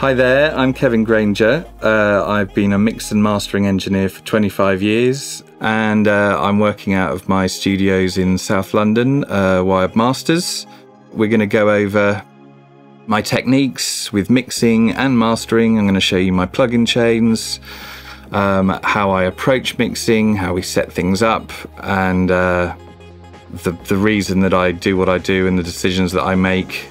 Hi there, I'm Kevin Grainger. I've been a mix and mastering engineer for 25 years and I'm working out of my studios in South London, Wired Masters. We're going to go over my techniques with mixing and mastering. I'm going to show you my plugin chains, how I approach mixing, how we set things up, and the reason that I do what I do and the decisions that I make.